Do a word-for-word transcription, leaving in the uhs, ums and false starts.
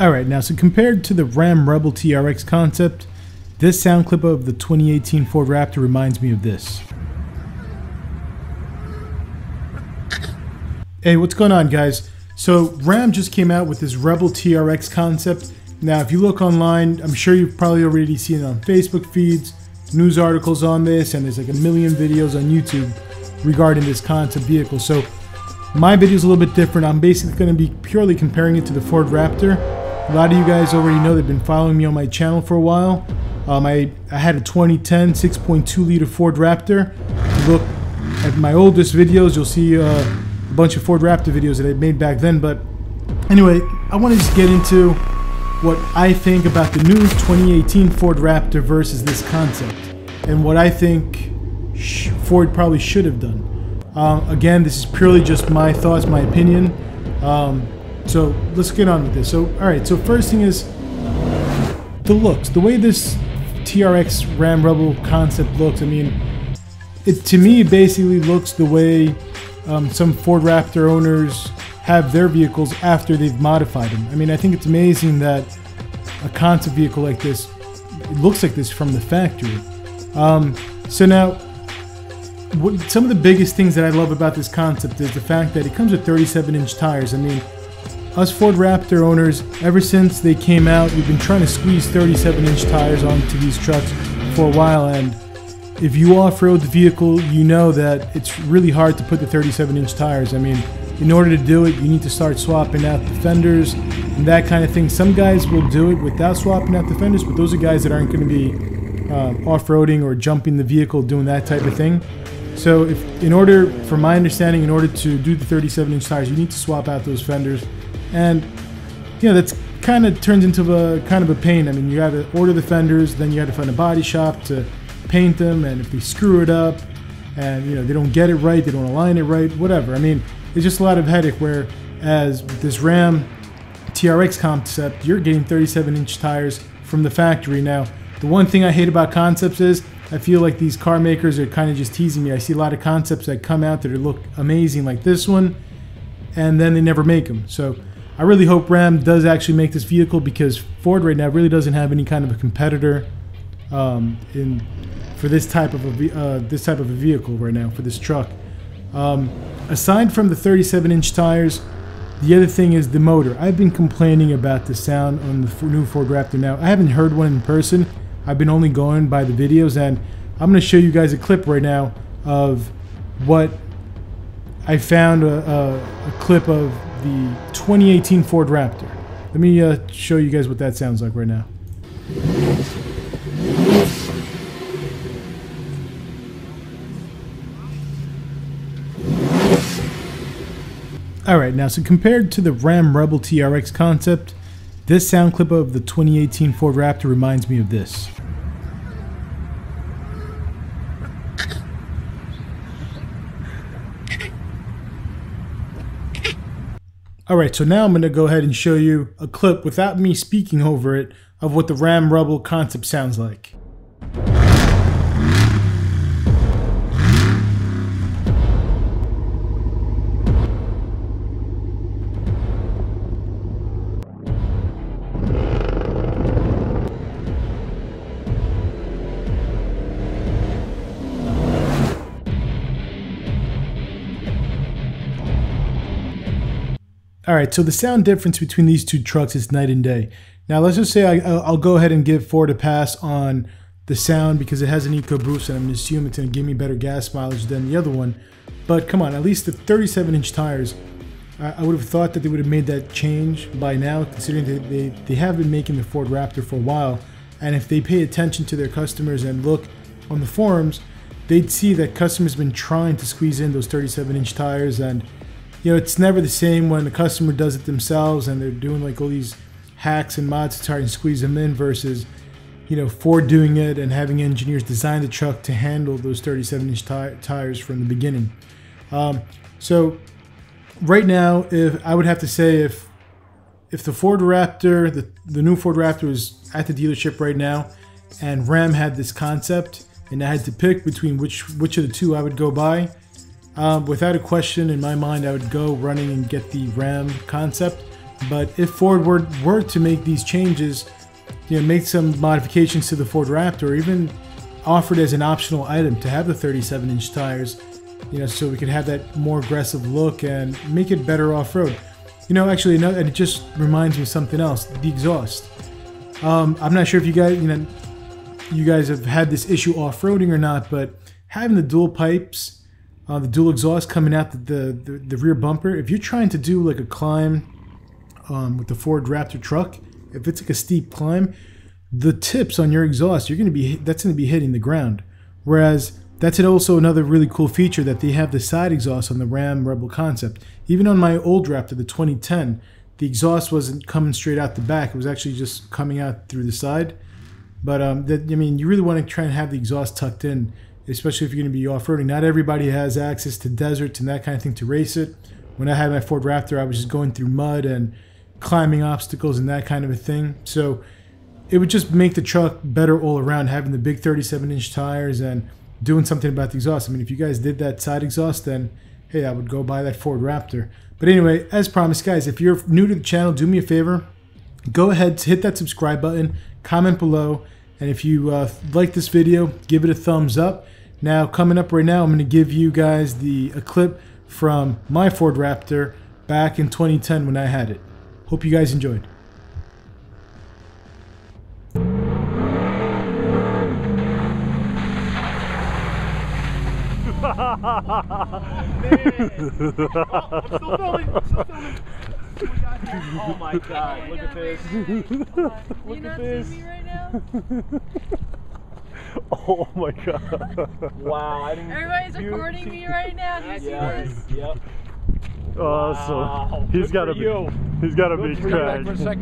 Alright, now so compared to the Ram Rebel T R X concept, this sound clip of the twenty eighteen Ford Raptor reminds me of this. Hey, what's going on, guys? So Ram just came out with this Rebel T R X concept. Now if you look online, I'm sure you've probably already seen it on Facebook feeds, news articles on this, and there's like a million videos on YouTube regarding this concept vehicle. So my video is a little bit different. I'm basically going to be purely comparing it to the Ford Raptor. A lot of you guys already know, they've been following me on my channel for a while. Um, I, I had a twenty ten six point two liter Ford Raptor. If you look at my oldest videos, you'll see uh, a bunch of Ford Raptor videos that I made back then. But anyway, I want to just get into what I think about the new twenty eighteen Ford Raptor versus this concept, and what I think sh Ford probably should have done. Uh, again, this is purely just my thoughts, my opinion. Um, so let's get on with this. So, all right. So first thing is the looks. The way this T R X Ram Rebel concept looks, I mean, it to me basically looks the way um, some Ford Raptor owners have their vehicles after they've modified them. I mean, I think it's amazing that a concept vehicle like this, it looks like this from the factory. Um, so now, some of the biggest things that I love about this concept is the fact that it comes with thirty-seven inch tires. I mean, us Ford Raptor owners, ever since they came out, we've been trying to squeeze thirty-seven inch tires onto these trucks for a while, and if you off-road the vehicle, you know that it's really hard to put the thirty-seven inch tires. I mean, in order to do it, you need to start swapping out the fenders and that kind of thing. Some guys will do it without swapping out the fenders, but those are guys that aren't going to be uh, off-roading or jumping the vehicle, doing that type of thing. So if, in order, from my understanding, in order to do the thirty-seven inch tires, you need to swap out those fenders. And, you know, that's kind of turns into a kind of a pain. I mean, you got to order the fenders, then you got to find a body shop to paint them. And if they screw it up and, you know, they don't get it right, they don't align it right, whatever. I mean, it's just a lot of headache, whereas with this Ram T R X concept, you're getting thirty-seven inch tires from the factory. Now, the one thing I hate about concepts is, I feel like these car makers are kind of just teasing me. I see a lot of concepts that come out that look amazing like this one, and then they never make them. So I really hope Ram does actually make this vehicle, because Ford right now really doesn't have any kind of a competitor um, in for this type of a, uh, this type of a vehicle right now, for this truck. Um, aside from the thirty-seven inch tires, the other thing is the motor. I've been complaining about the sound on the new Ford Raptor. Now, I haven't heard one in person. I've been only going by the videos, and I'm going to show you guys a clip right now of what I found, a, a, a clip of the twenty eighteen Ford Raptor. Let me uh, show you guys what that sounds like right now. Alright, now so compared to the Ram Rebel T R X concept, this sound clip of the twenty eighteen Ford Raptor reminds me of this. Alright, so now I'm going to go ahead and show you a clip without me speaking over it of what the Ram Rebel concept sounds like. Alright, so the sound difference between these two trucks is night and day. Now let's just say I, I'll go ahead and give Ford a pass on the sound because it has an EcoBoost, and I'm going to assume it's going to give me better gas mileage than the other one. But come on, at least the thirty-seven inch tires, I, I would have thought that they would have made that change by now, considering that they, they have been making the Ford Raptor for a while. And if they pay attention to their customers and look on the forums, they'd see that customers have been trying to squeeze in those thirty-seven inch tires, and you know, it's never the same when the customer does it themselves and they're doing like all these hacks and mods to try and squeeze them in, versus, you know, Ford doing it and having engineers design the truck to handle those thirty-seven inch tires from the beginning. Um, so right now, if I would have to say, if if the Ford Raptor, the, the new Ford Raptor was at the dealership right now and Ram had this concept and I had to pick between which, which of the two I would go by, Um, without a question, in my mind, I would go running and get the Ram concept. But if Ford were, were to make these changes, you know, make some modifications to the Ford Raptor, even offered as an optional item to have the thirty-seven inch tires, you know, so we could have that more aggressive look and make it better off-road. You know, actually, no, and it just reminds me of something else, the exhaust. Um, I'm not sure if you guys, you know, you guys have had this issue off-roading or not, but having the dual pipes, uh, the dual exhaust coming out the, the, the, the rear bumper, if you're trying to do like a climb um, with the Ford Raptor truck, if it's like a steep climb, the tips on your exhaust, you're going to be, that's going to be hitting the ground. Whereas that's also another really cool feature that they have the side exhaust on the Ram Rebel concept. Even on my old Raptor, the twenty ten, the exhaust wasn't coming straight out the back. It was actually just coming out through the side. But um, that, I mean, you really want to try and have the exhaust tucked in, especially if you're going to be off-roading. Not everybody has access to deserts and that kind of thing to race it. When I had my Ford Raptor, I was just going through mud and climbing obstacles and that kind of a thing. So it would just make the truck better all around, having the big thirty-seven inch tires and doing something about the exhaust. I mean, if you guys did that side exhaust, then hey, I would go buy that Ford Raptor. But anyway, as promised, guys, if you're new to the channel, do me a favor. Go ahead, hit that subscribe button, comment below, and if you uh, like this video, give it a thumbs up. Now, coming up right now, I'm going to give you guys the a clip from my Ford Raptor back in twenty ten when I had it. Hope you guys enjoyed. Oh my god, look at this. Look at this. Oh my god. Wow. I didn't Everybody's recording see... me right now. Do you yes. see this? Yep. Awesome. Wow. He's got a big, he's got a big crack.